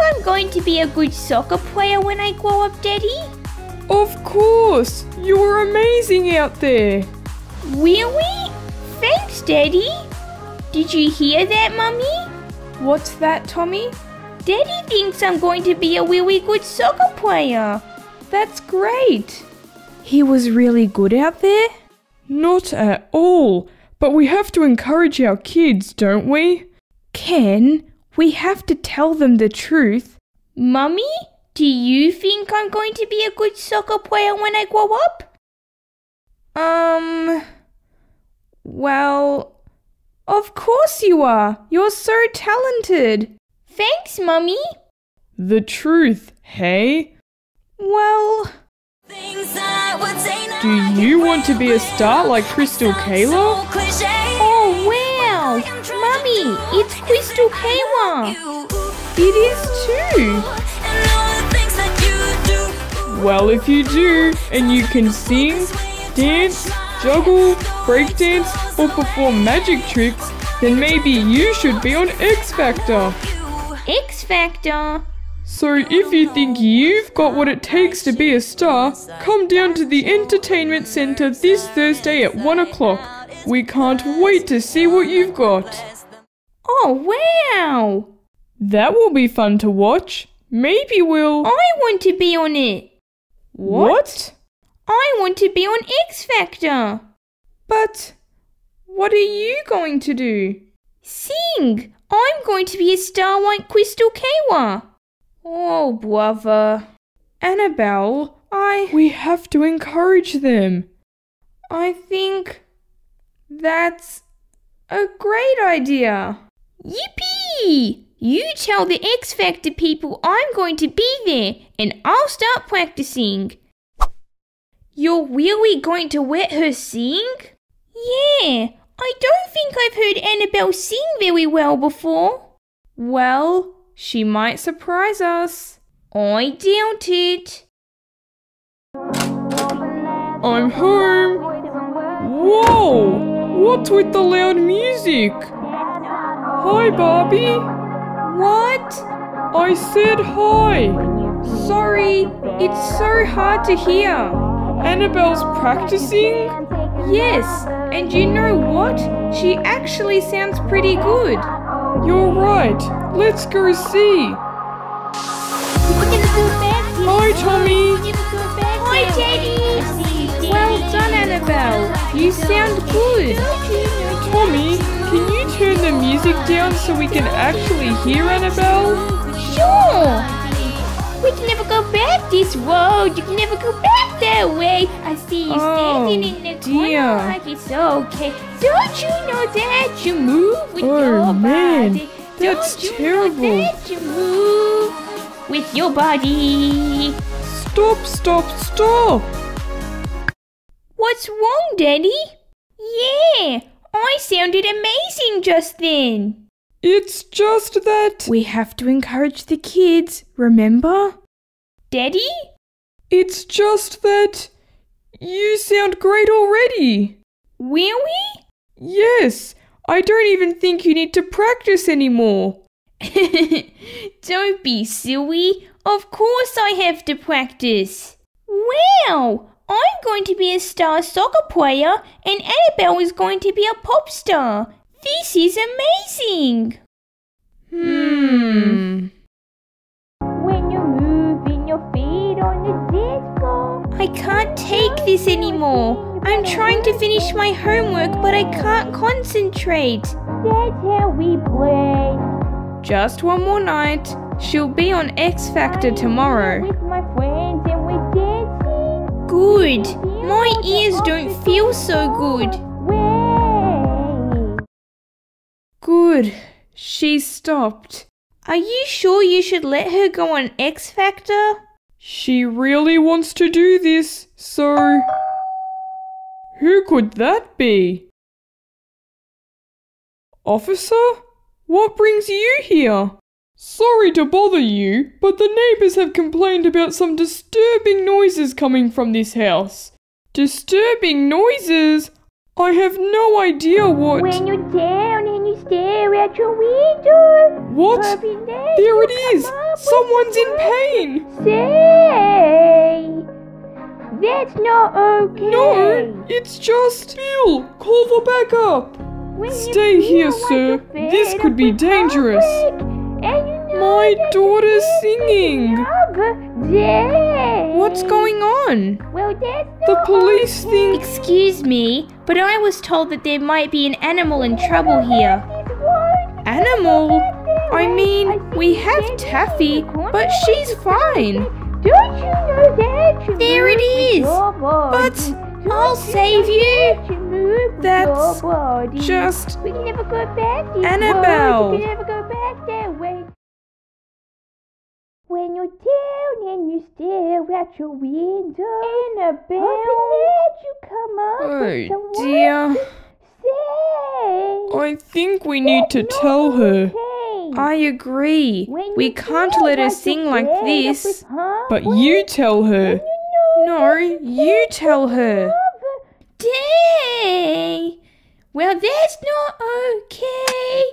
I'm going to be a good soccer player when I grow up, Daddy? Of course! You were amazing out there! Really? Thanks, Daddy! Did you hear that, Mummy? What's that, Tommy? Daddy thinks I'm going to be a really good soccer player! That's great! He was really good out there? Not at all! But we have to encourage our kids, don't we? Ken, we have to tell them the truth. Mummy, do you think I'm going to be a good soccer player when I grow up? Well, of course you are. You're so talented. Thanks, Mummy. The truth, hey? Well... Do you want to be a star like Crystal Kewa? Oh wow! Mummy, it's Crystal Kewa! It is too! Well, if you do, and you can sing, dance, juggle, breakdance, or perform magic tricks, then maybe you should be on X Factor! X Factor? So if you think you've got what it takes to be a star, come down to the entertainment centre this Thursday at 1 o'clock. We can't wait to see what you've got. Oh wow! That will be fun to watch. Maybe we'll... I want to be on it. What? I want to be on X Factor. But what are you going to do? Sing! I'm going to be a star like Crystal Kewa. Oh, brother. Annabelle, We have to encourage them. I think that's a great idea. Yippee! You tell the X Factor people I'm going to be there and I'll start practicing. You're really going to let her sing? Yeah, I don't think I've heard Annabelle sing very well before. Well... she might surprise us. I doubt it. I'm home. Whoa! What's with the loud music? Hi, Barbie. What? I said hi. Sorry, it's so hard to hear. Annabelle's practicing? Yes, and you know what? She actually sounds pretty good. You're right. Let's go see. Hi, Tommy. Hi, Teddy. Well done, Annabelle. You sound good. Tommy, can you turn the music down so we can actually hear Annabelle? Sure. We can never go back this road. You can never go back that way. I see you standing in the corner like it's okay. Don't you know that you move with your body? Man. That's terrible. You move with your body. Stop, stop, stop. What's wrong, Daddy? Yeah, I sounded amazing just then. It's just that... we have to encourage the kids, remember? Daddy? It's just that you sound great already. Will we? Yes. I don't even think you need to practice anymore. Don't be silly. Of course I have to practice. Wow! I'm going to be a star soccer player and Annabelle is going to be a pop star. This is amazing. When you're moving your feet on the dance floor. I can't take this anymore. I'm trying to finish my homework, but I can't concentrate. That's how we play. Just one more night. She'll be on X Factor tomorrow. With my friends and we're dancing. Good. My ears don't feel so good. Good. She stopped. Are you sure you should let her go on X Factor? She really wants to do this, so... who could that be? Officer? What brings you here? Sorry to bother you, but the neighbours have complained about some disturbing noises coming from this house. Disturbing noises? I have no idea what... When you're down and you stare at your window. What? There it is! Someone's in pain! Say, that's not okay. No, it's just... Bill, call for backup. Stay here, sir. This could be dangerous. My daughter's singing. What's going on? Well, the police think... Excuse me, but I was told that there might be an animal in trouble here. Animal? I mean, we have Taffy, but she's fine. Don't you know that? There it is. But I'll save you. That's just... We can never go back there. Annabelle! We can never go back there. When you're down and you stare at your window, Annabelle, hoping that you come up with someone to say. I think we need to tell her. I agree. We can't let her sing like this. But you tell her. No, you tell her. Day. Well, that's not okay.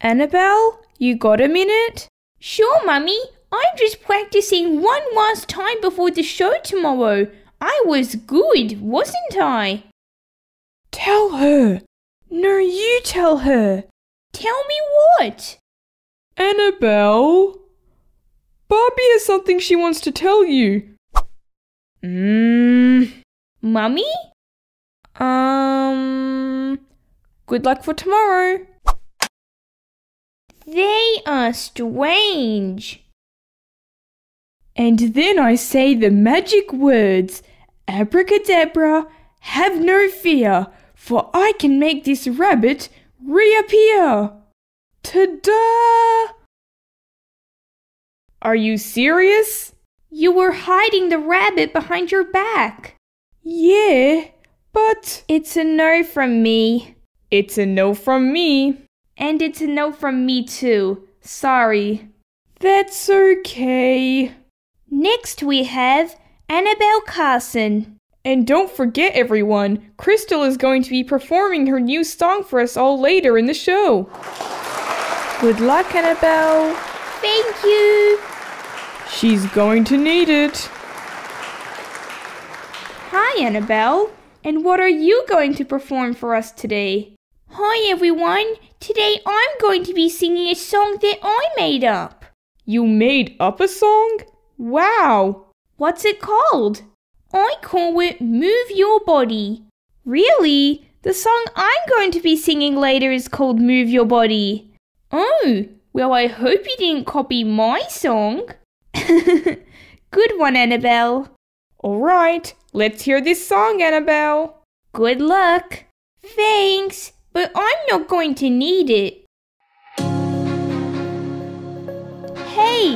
Annabelle, you got a minute? Sure, Mummy. I'm just practicing one last time before the show tomorrow. I was good, wasn't I? Tell her. No, you tell her. Tell me what? Annabelle, Barbie has something she wants to tell you. Mummy? Good luck for tomorrow. They are strange. And then I say the magic words, abracadabra, have no fear, for I can make this rabbit reappear. Ta-da! Are you serious? You were hiding the rabbit behind your back. Yeah. But it's a no from me. It's a no from me. And it's a no from me too. Sorry. That's okay. Next we have Annabelle Carson. And don't forget everyone, Crystal is going to be performing her new song for us all later in the show. Good luck, Annabelle. Thank you. She's going to need it. Hi, Annabelle. And what are you going to perform for us today? Hi everyone! Today I'm going to be singing a song that I made up. You made up a song? Wow! What's it called? I call it Move Your Body. Really? The song I'm going to be singing later is called Move Your Body. Oh, well I hope you didn't copy my song. Good one, Annabelle. Alright, let's hear this song, Annabelle. Good luck. Thanks, but I'm not going to need it. Hey,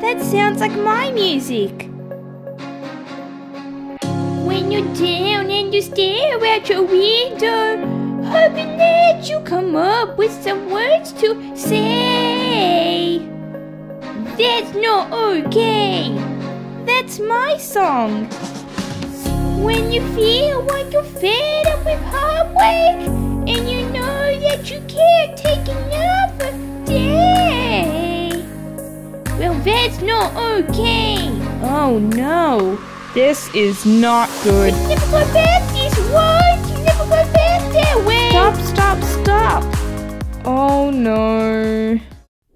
that sounds like my music. When you're down and you stare out your window, hoping that you come up with some words to say. That's not okay. That's my song. When you feel like you're fed up with heartbreak and you know that you can't take another day. Well, that's not okay. Oh no, this is not good. You never go back these words. You never go back that way. Stop. Oh no.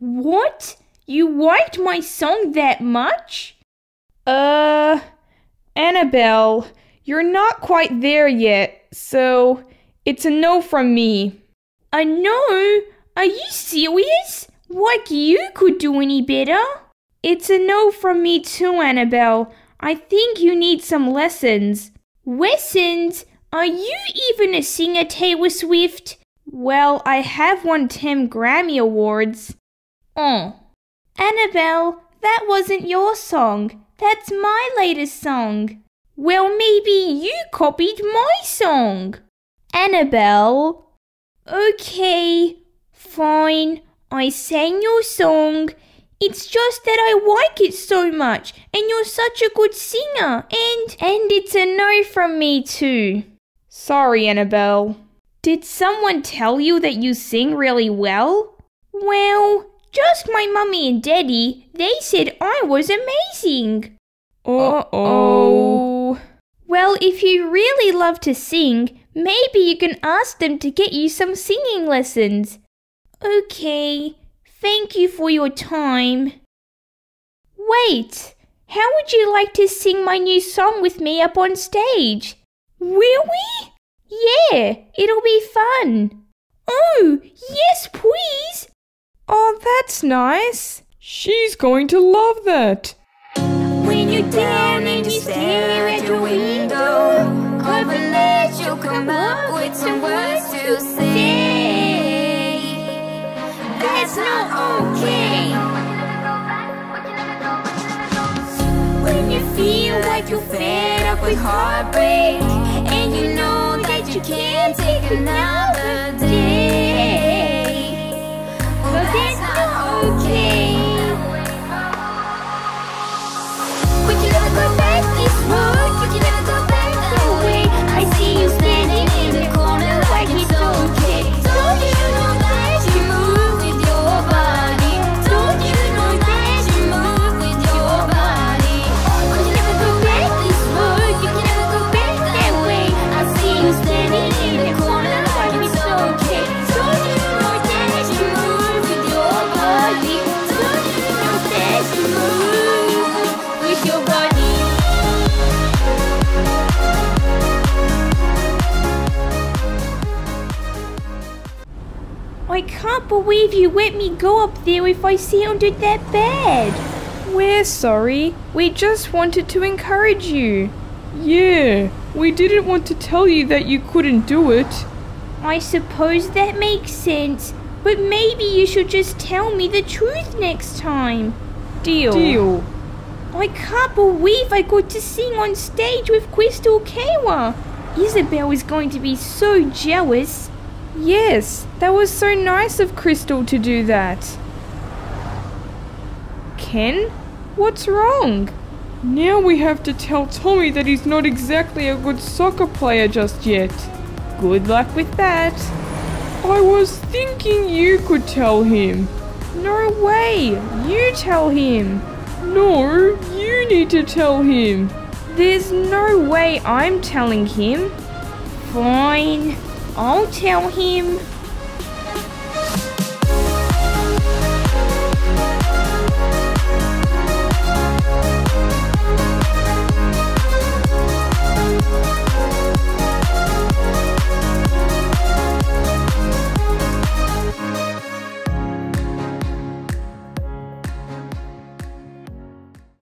What? You liked my song that much? Annabelle, you're not quite there yet, so it's a no from me. A no? Are you serious? Like you could do any better? It's a no from me too, Annabelle. I think you need some lessons. Lessons? Are you even a singer, Taylor Swift? Well, I have won 10 Grammy Awards. Oh. Annabelle, that wasn't your song. That's my latest song. Well, maybe you copied my song. Annabelle. Okay, fine. I sang your song. It's just that I like it so much and you're such a good singer and it's a no from me too. Sorry, Annabelle. Did someone tell you that you sing really well? Well, just my mummy and daddy. They said I was amazing. Uh-oh. Well, if you really love to sing, maybe you can ask them to get you some singing lessons. Okay, thank you for your time. Wait, how would you like to sing my new song with me up on stage? Will we? Yeah, it'll be fun. Oh, yes, please. Oh, that's nice. She's going to love that. When you're down and you stare at your window, Cloverledge, you'll come up with some words to say. That's not okay. When you feel like you're fed up with heartbreak, and you know that you can't take another day, well, that's not okay. But you never go back this road, but you never go back that way. I see you standing in the corner like it's okay. Don't you know that you move with your body? Don't you know that you move with your body? But you never go back this road, you can never go back that way. I see you standing in the corner like it's okay. Don't you know that you move with your body? Don't you know that you move? Your body. I can't believe you let me go up there if I sounded that bad. We're sorry. We just wanted to encourage you. Yeah, we didn't want to tell you that you couldn't do it. I suppose that makes sense, but maybe you should just tell me the truth next time. Deal. I can't believe I got to sing on stage with Crystal Kewa. Isabel is going to be so jealous. Yes, that was so nice of Crystal to do that. Ken, what's wrong? Now we have to tell Tommy that he's not exactly a good soccer player just yet. Good luck with that. I was thinking you could tell him. No way, you tell him. No, you need to tell him. There's no way I'm telling him. Fine, I'll tell him.